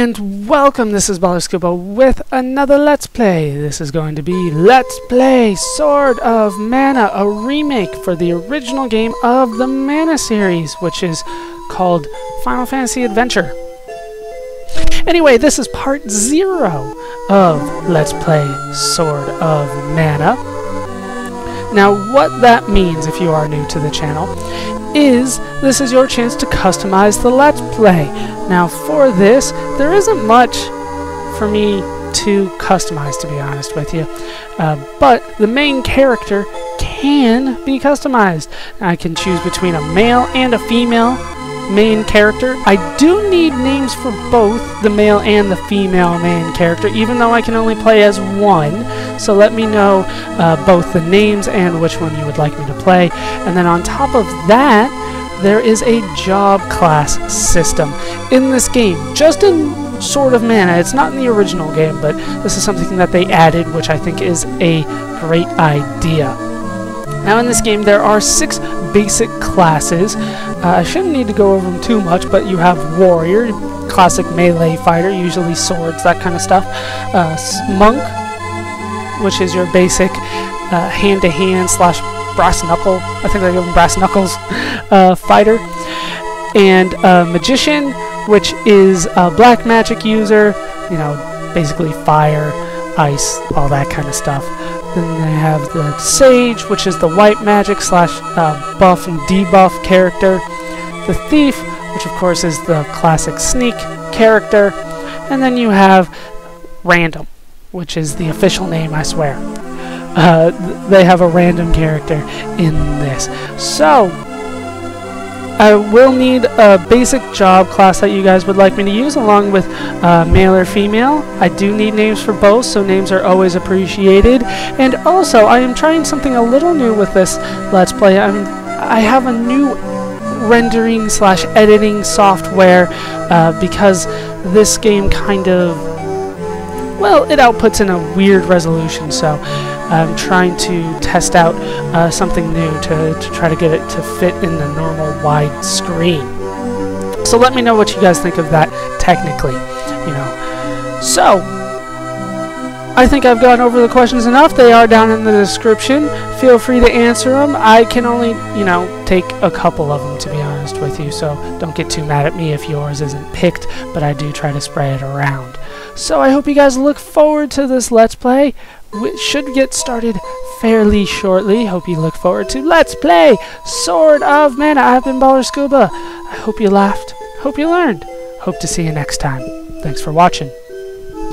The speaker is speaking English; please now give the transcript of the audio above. And welcome, this is Ballerscuba with another Let's Play. This is going to be Let's Play Sword of Mana, a remake for the original game of the Mana series, which is called Final Fantasy Adventure. Anyway, this is part 0 of Let's Play Sword of Mana. Now, what that means, if you are new to the channel, is this is your chance to customize the Let's Play. Now, for this, there isn't much for me to customize, to be honest with you, but the main character can be customized. I can choose between a male and a female main character. I do need names for both the male and the female main character, even though I can only play as one. So let me know both the names and which one you would like me to play. And then on top of that, there is a job class system in this game, just in Sword of Mana. It's not in the original game, but this is something that they added, which I think is a great idea. Now, in this game, there are 6 basic classes. I shouldn't need to go over them too much, but you have warrior, classic melee fighter, usually swords, that kind of stuff. Monk, which is your basic hand-to-hand slash brass knuckle, I think they give them brass knuckles, fighter. And magician, which is a black magic user, you know, basically fire, ice, all that kind of stuff. Then they have the sage, which is the white magic slash buff and debuff character. The thief, which of course is the classic sneak character. And then you have random, which is the official name, I swear. They have a random character in this. So, I will need a basic job class that you guys would like me to use, along with male or female. I do need names for both, so names are always appreciated. And also, I am trying something a little new with this Let's Play. I have a new rendering slash editing software because this game kind of, well, it outputs in a weird resolution, so I'm trying to test out something new to try to get it to fit in the normal wide screen. So let me know what you guys think of that technically, you know. So, I think I've gone over the questions enough. They are down in the description. Feel free to answer them. I can only, you know, take a couple of them, to be honest with you, so don't get too mad at me if yours isn't picked, but I do try to spread it around. So I hope you guys look forward to this Let's Play, which should get started fairly shortly. Hope you look forward to Let's Play Sword of Mana. I've been Ballerscuba. I hope you laughed. Hope you learned. Hope to see you next time. Thanks for watching.